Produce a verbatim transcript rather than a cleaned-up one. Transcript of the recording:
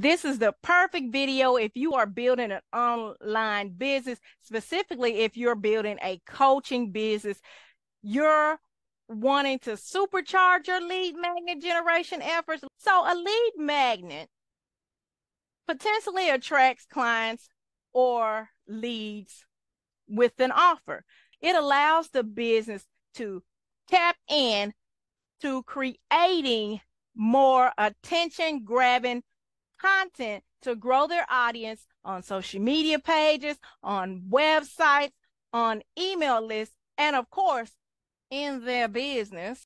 This is the perfect video if you are building an online business, specifically if you're building a coaching business. You're wanting to supercharge your lead magnet generation efforts. So a lead magnet potentially attracts clients or leads with an offer. It allows the business to tap in to creating more attention-grabbing content to grow their audience on social media pages, on websites, on email lists, and of course, in their business.